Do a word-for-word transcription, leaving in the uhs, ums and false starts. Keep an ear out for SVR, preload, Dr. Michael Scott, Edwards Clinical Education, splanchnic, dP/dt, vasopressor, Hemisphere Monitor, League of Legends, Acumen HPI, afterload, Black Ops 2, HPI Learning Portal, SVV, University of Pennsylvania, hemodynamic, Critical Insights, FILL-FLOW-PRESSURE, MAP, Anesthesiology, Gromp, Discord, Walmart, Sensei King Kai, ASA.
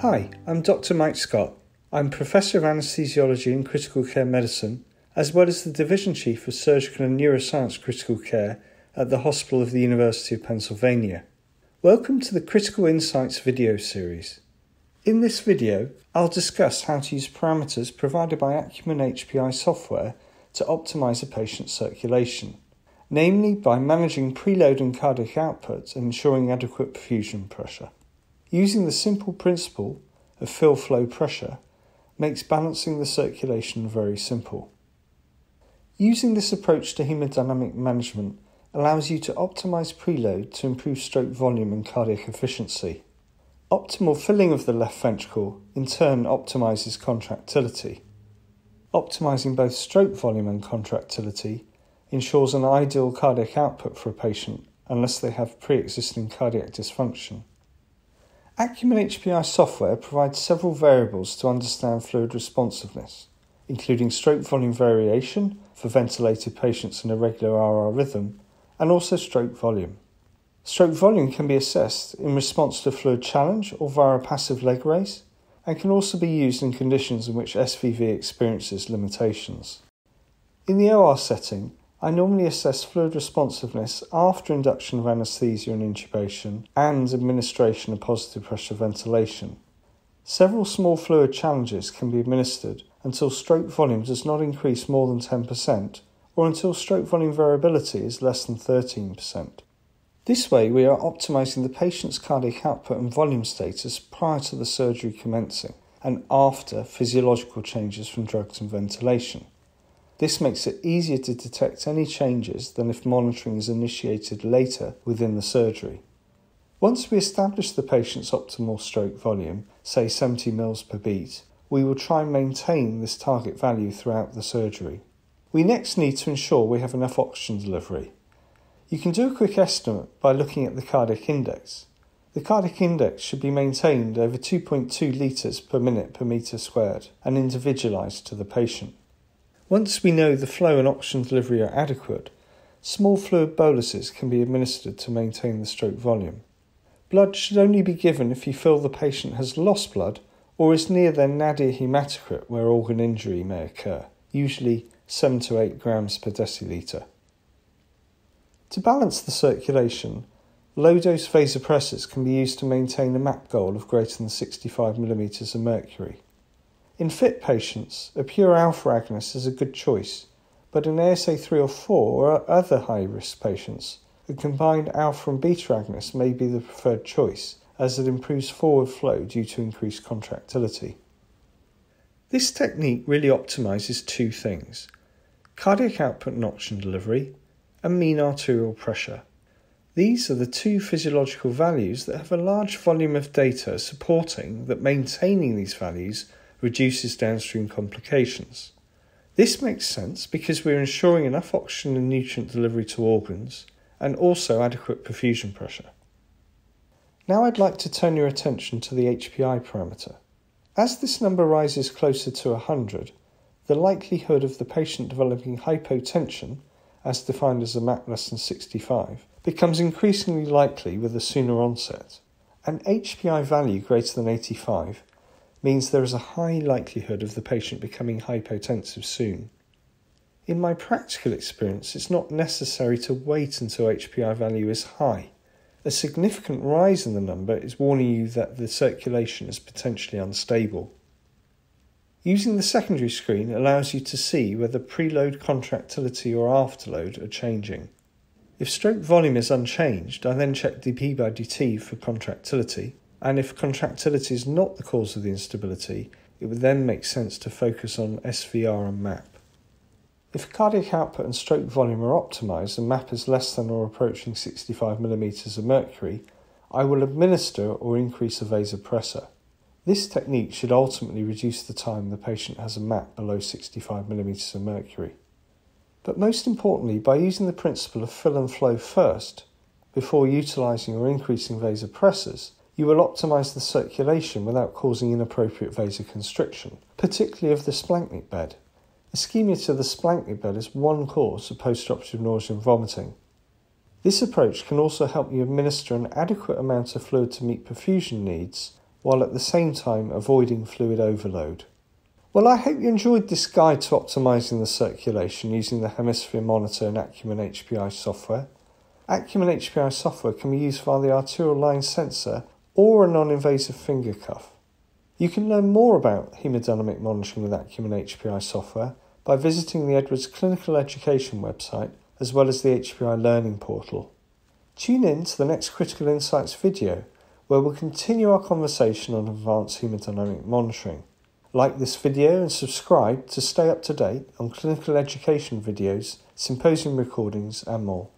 Hi, I'm Doctor Mike Scott. I'm Professor of Anesthesiology and Critical Care Medicine, as well as the Division Chief of Surgical and Neuroscience Critical Care at the Hospital of the University of Pennsylvania. Welcome to the Critical Insights video series. In this video, I'll discuss how to use parameters provided by Acumen H P I software to optimize a patient's circulation, namely by managing preload and cardiac output and ensuring adequate perfusion pressure. Using the simple principle of fill-flow-pressure makes balancing the circulation very simple. Using this approach to hemodynamic management allows you to optimize preload to improve stroke volume and cardiac efficiency. Optimal filling of the left ventricle in turn optimizes contractility. Optimizing both stroke volume and contractility ensures an ideal cardiac output for a patient unless they have pre-existing cardiac dysfunction. Acumen H P I software provides several variables to understand fluid responsiveness, including stroke volume variation for ventilated patients in a regular R R rhythm, and also stroke volume. Stroke volume can be assessed in response to fluid challenge or via a passive leg raise, and can also be used in conditions in which S V V experiences limitations. In the O R setting, I normally assess fluid responsiveness after induction of anaesthesia and intubation and administration of positive pressure ventilation. Several small fluid challenges can be administered until stroke volume does not increase more than ten percent or until stroke volume variability is less than thirteen percent. This way we are optimising the patient's cardiac output and volume status prior to the surgery commencing and after physiological changes from drugs and ventilation. This makes it easier to detect any changes than if monitoring is initiated later within the surgery. Once we establish the patient's optimal stroke volume, say seventy milliliters per beat, we will try and maintain this target value throughout the surgery. We next need to ensure we have enough oxygen delivery. You can do a quick estimate by looking at the cardiac index. The cardiac index should be maintained over two point two litres per minute per metre squared and individualised to the patient. Once we know the flow and oxygen delivery are adequate, small fluid boluses can be administered to maintain the stroke volume. Blood should only be given if you feel the patient has lost blood or is near their nadir hematocrit where organ injury may occur, usually seven to eight grams per deciliter. To balance the circulation, low-dose vasopressors can be used to maintain a M A P goal of greater than sixty-five millimeters of mercury. In fit patients, a pure alpha agonist is a good choice, but in A S A three or four or other high-risk patients, a combined alpha and beta agonist may be the preferred choice, as it improves forward flow due to increased contractility. This technique really optimises two things: cardiac output and oxygen delivery, and mean arterial pressure. These are the two physiological values that have a large volume of data supporting that maintaining these values reduces downstream complications. This makes sense because we're ensuring enough oxygen and nutrient delivery to organs and also adequate perfusion pressure. Now I'd like to turn your attention to the H P I parameter. As this number rises closer to one hundred, the likelihood of the patient developing hypotension, as defined as a M A P less than sixty-five, becomes increasingly likely with a sooner onset. An H P I value greater than eighty-five means there is a high likelihood of the patient becoming hypotensive soon. In my practical experience, it's not necessary to wait until H P I value is high. A significant rise in the number is warning you that the circulation is potentially unstable. Using the secondary screen allows you to see whether preload, contractility or afterload are changing. If stroke volume is unchanged, I then check dP by dt for contractility. And if contractility is not the cause of the instability, it would then make sense to focus on S V R and M A P. If cardiac output and stroke volume are optimised and M A P is less than or approaching sixty-five millimeters of mercury, I will administer or increase a vasopressor. This technique should ultimately reduce the time the patient has a M A P below sixty-five millimeters of mercury. But most importantly, by using the principle of fill and flow first, before utilising or increasing vasopressors, you will optimise the circulation without causing inappropriate vasoconstriction, particularly of the splanchnic bed. Ischemia to the splanchnic bed is one cause of postoperative nausea and vomiting. This approach can also help you administer an adequate amount of fluid to meet perfusion needs while at the same time avoiding fluid overload. Well, I hope you enjoyed this guide to optimising the circulation using the Hemisphere Monitor and Acumen H P I software. Acumen H P I software can be used via the arterial line sensor or a non-invasive finger cuff. You can learn more about haemodynamic monitoring with Acumen H P I software by visiting the Edwards Clinical Education website as well as the H P I Learning Portal. Tune in to the next Critical Insights video, where we'll continue our conversation on advanced haemodynamic monitoring. Like this video and subscribe to stay up to date on clinical education videos, symposium recordings and more.